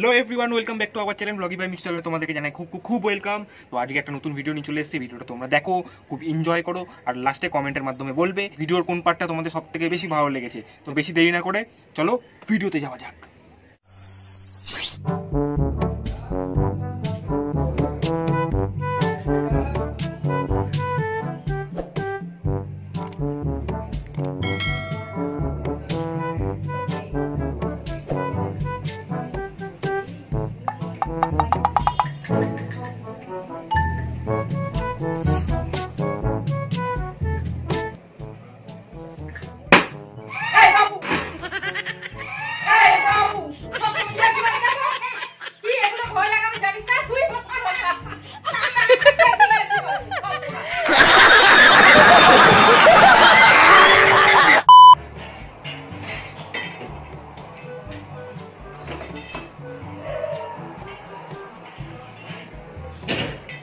Hello everyone welcome back to our channel Vlogify Mishti. तुम्हारे जाना खूब खूब वेलकाम। तो आज एक नतून भिडियो नहीं चले भिडियो तुम्हारा देखो खूब एनजॉय करो और लास्टे कमेंटर माध्यमे बोलबे भिडियोर कोन पार्टटा तुम्हारे सबथेके बेशी भालो लेगेछे। तो बेशी देरी ना करे चलो भिडियोते जावा जाक।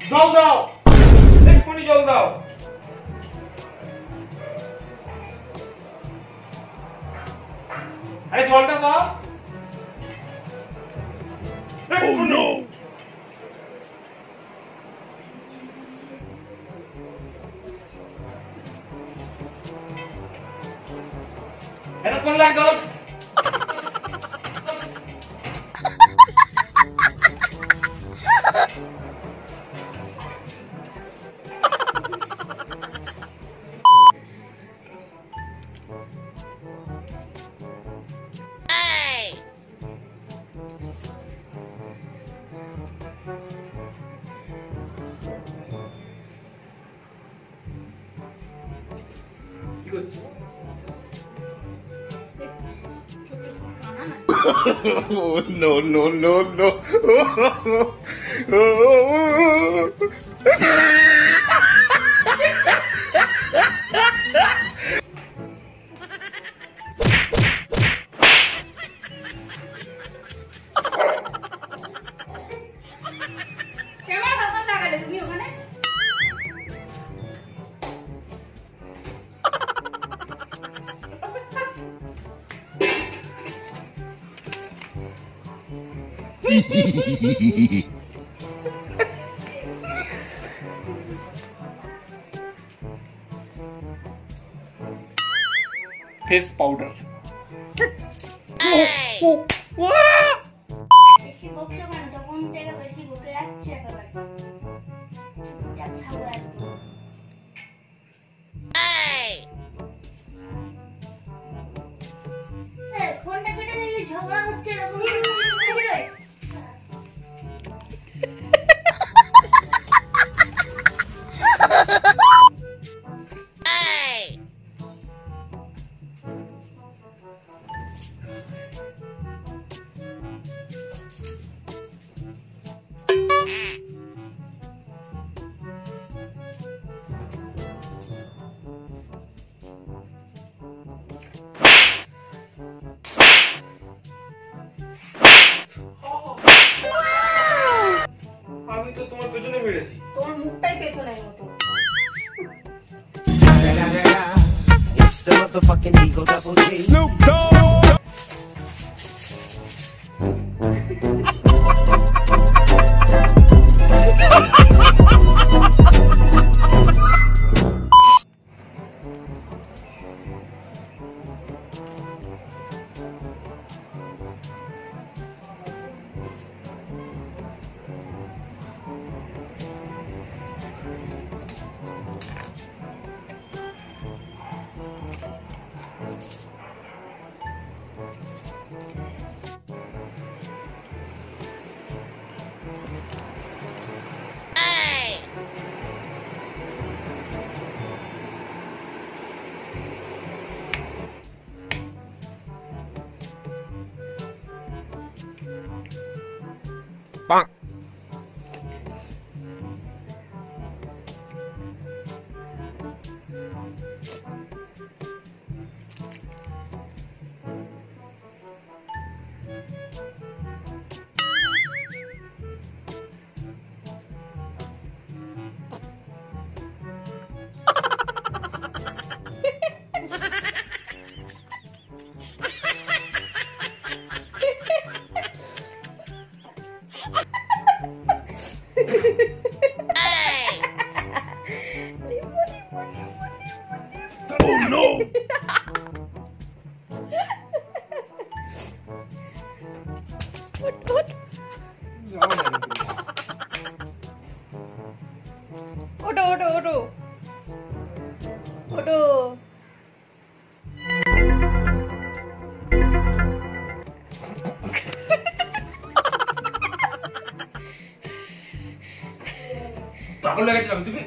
জল দাও, এক্ষুনি জল দাও। আরে জলটা দাও। Oh no! এরকম লাগলো। Oh no no no no! Face powder. No! What? Odo, odo, odo. Odo. Pagal lagechilo tumi.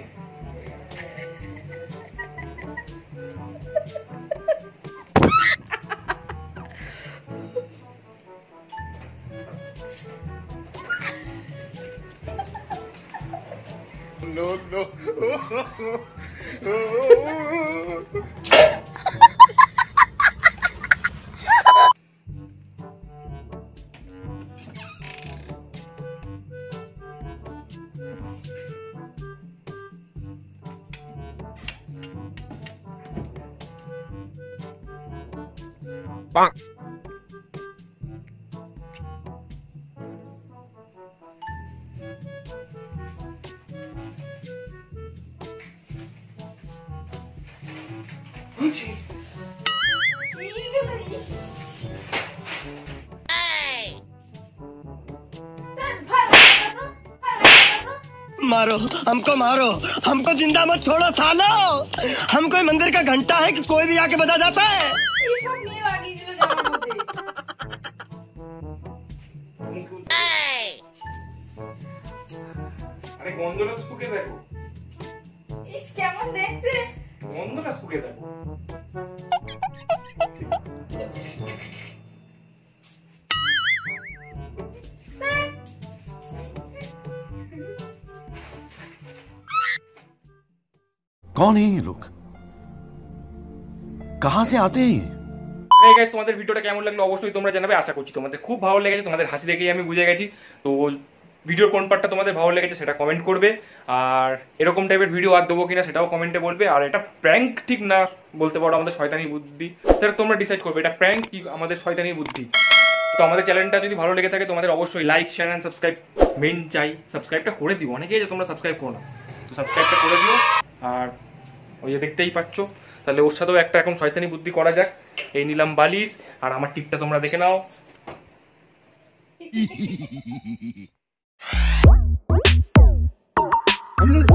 No. Bonk. Gucci. Hey. मारो हमको, मारो हमको, जिंदा मत छोड़ो सालो। हम कोई मंदिर का घंटा है कि कोई भी आके बजा जाता है। अरे गोंदोलास पुके देखो। इस क्या मन देखते? गोंदोलास पुके देखो। कौन है ये लोग? कहाँ से आते हैं ये? Hey guys, তোমাদের ভিডিওটা কেমন লাগলো অবশ্যই তোমরা জানাবে। আশা করছি তোমাদের খুব ভালো লেগেছে। তোমাদের হাসি দেখেই আমি বুঝে গেছি। তো ভিডিওর কোন পার্টটা তোমাদের ভালো লেগেছে সেটা কমেন্ট করবে। আর এরকম টাইপের ভিডিও আর দেবো কিনা সেটাও কমেন্টে বলবে। আর এটা প্র্যাঙ্ক ঠিক না বলতে পারো, আমাদের শয়তানি বুদ্ধি, সেটা তোমরা ডিসাইড করবে। এটা প্র্যাঙ্ক কি আমাদের শয়তানি বুদ্ধি। তো আমাদের চ্যানেলটা যদি ভালো লেগে থাকে তোমাদের অবশ্যই লাইক, শেয়ার অ্যান্ড সাবস্ক্রাইব মেন চাই। সাবস্ক্রাইবটা করে দিও, অনেকেই যে তোমরা সাবস্ক্রাইব করো না, তো সাবস্ক্রাইবটা করে দিও। আর ওই যে দেখতেই পাচ্ছ, তাহলে ওর সাথেও একটা এখন শয়তানি বুদ্ধি করা যাক। এই নিলাম বালিশ, আর আমার টিপটা তোমরা দেখে নাও।